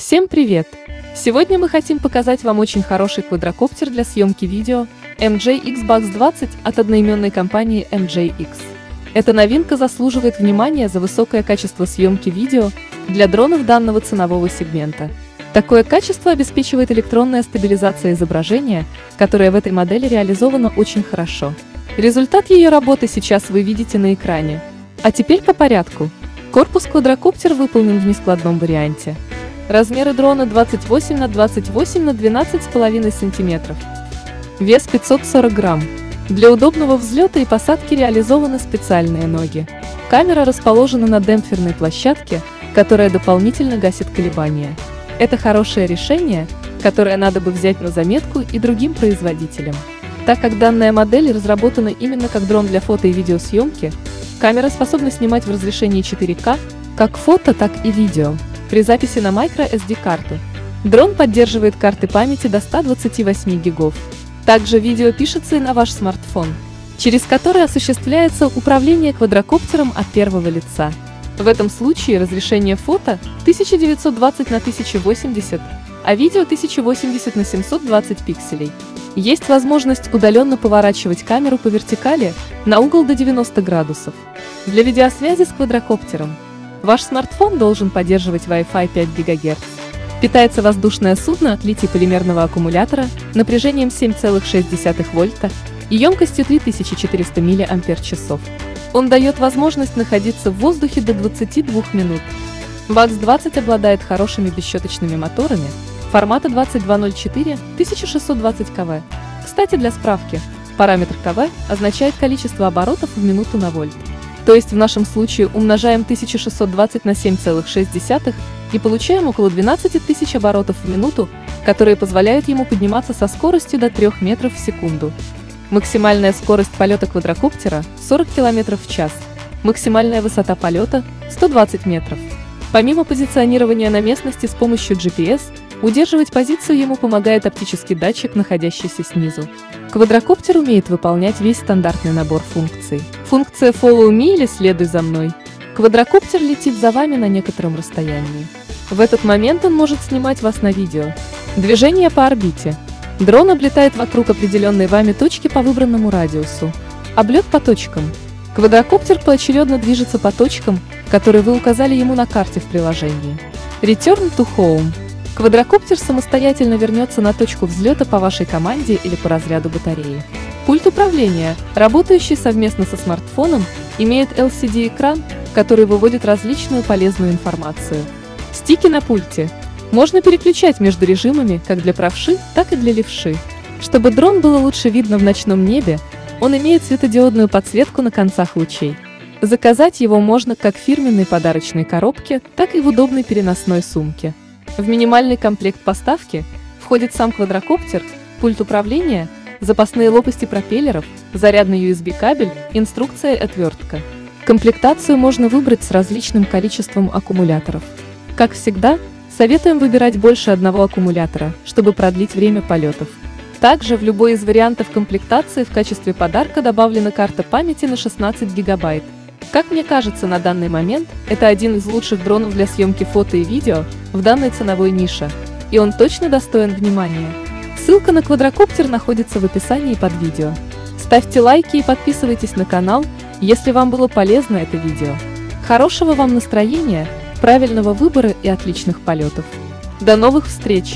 Всем привет! Сегодня мы хотим показать вам очень хороший квадрокоптер для съемки видео MJX Bugs 20 от одноименной компании MJX. Эта новинка заслуживает внимания за высокое качество съемки видео для дронов данного ценового сегмента. Такое качество обеспечивает электронная стабилизация изображения, которая в этой модели реализована очень хорошо. Результат ее работы сейчас вы видите на экране. А теперь по порядку. Корпус квадрокоптера выполнен в нескладном варианте. Размеры дрона 28 на 28 на 12,5 см. Вес 540 грамм. Для удобного взлета и посадки реализованы специальные ноги. Камера расположена на демпферной площадке, которая дополнительно гасит колебания. Это хорошее решение, которое надо бы взять на заметку и другим производителям. Так как данная модель разработана именно как дрон для фото и видеосъемки, камера способна снимать в разрешении 4К, как фото, так и видео. При записи на microSD-карту. Дрон поддерживает карты памяти до 128 гигов. Также видео пишется и на ваш смартфон, через который осуществляется управление квадрокоптером от первого лица. В этом случае разрешение фото 1920 на 1080, а видео 1080 на 720 пикселей. Есть возможность удаленно поворачивать камеру по вертикали на угол до 90 градусов. Для видеосвязи с квадрокоптером. Ваш смартфон должен поддерживать Wi-Fi 5 ГГц. Питается воздушное судно от литий-полимерного аккумулятора напряжением 7,6 вольта и емкостью 3400 мАч. Он дает возможность находиться в воздухе до 22 минут. Bugs 20 обладает хорошими бесщеточными моторами формата 2204 1620 кW. Кстати, для справки, параметр КВ означает количество оборотов в минуту на вольт. То есть в нашем случае умножаем 1620 на 7,6 и получаем около 12 тысяч оборотов в минуту, которые позволяют ему подниматься со скоростью до 3 метров в секунду. Максимальная скорость полета квадрокоптера – 40 км в час. Максимальная высота полета – 120 метров. Помимо позиционирования на местности с помощью GPS, удерживать позицию ему помогает оптический датчик, находящийся снизу. Квадрокоптер умеет выполнять весь стандартный набор функций. Функция «Follow me» или «Следуй за мной». Квадрокоптер летит за вами на некотором расстоянии. В этот момент он может снимать вас на видео. Движение по орбите. Дрон облетает вокруг определенной вами точки по выбранному радиусу. Облет по точкам. Квадрокоптер поочередно движется по точкам, которые вы указали ему на карте в приложении. Return to home. Квадрокоптер самостоятельно вернется на точку взлета по вашей команде или по разряду батареи. Пульт управления, работающий совместно со смартфоном, имеет LCD-экран, который выводит различную полезную информацию. Стики на пульте. Можно переключать между режимами как для правши, так и для левши. Чтобы дрон было лучше видно в ночном небе, он имеет светодиодную подсветку на концах лучей. Заказать его можно как в фирменной подарочной коробке, так и в удобной переносной сумке. В минимальный комплект поставки входит сам квадрокоптер, пульт управления, запасные лопасти пропеллеров, зарядный USB-кабель, инструкция и отвертка. Комплектацию можно выбрать с различным количеством аккумуляторов. Как всегда, советуем выбирать больше одного аккумулятора, чтобы продлить время полетов. Также в любой из вариантов комплектации в качестве подарка добавлена карта памяти на 16 гигабайт. Как мне кажется, на данный момент это один из лучших дронов для съемки фото и видео в данной ценовой нише, и он точно достоин внимания. Ссылка на квадрокоптер находится в описании под видео. Ставьте лайки и подписывайтесь на канал, если вам было полезно это видео. Хорошего вам настроения, правильного выбора и отличных полетов. До новых встреч!